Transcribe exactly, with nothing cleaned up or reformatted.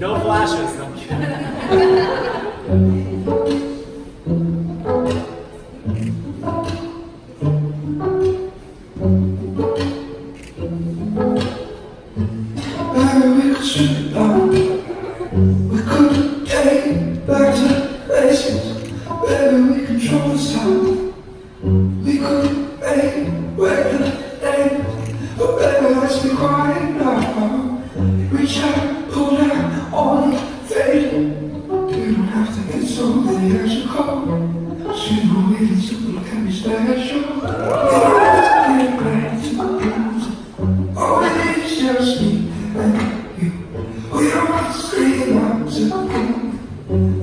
No flashes. No, I'm kidding. Just me and you. We don't have to scream out to